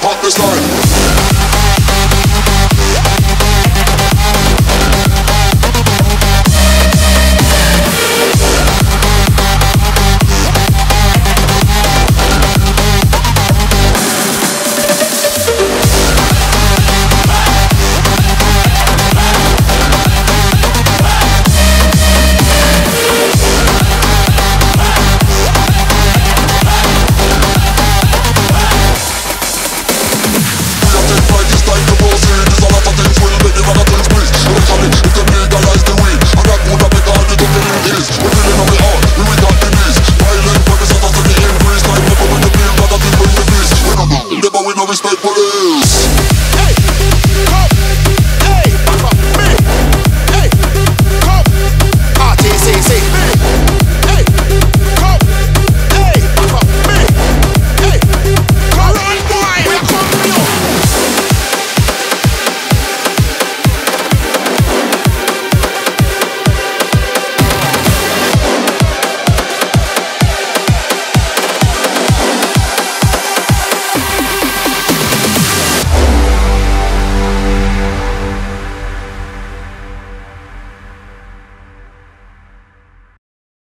Pop this line.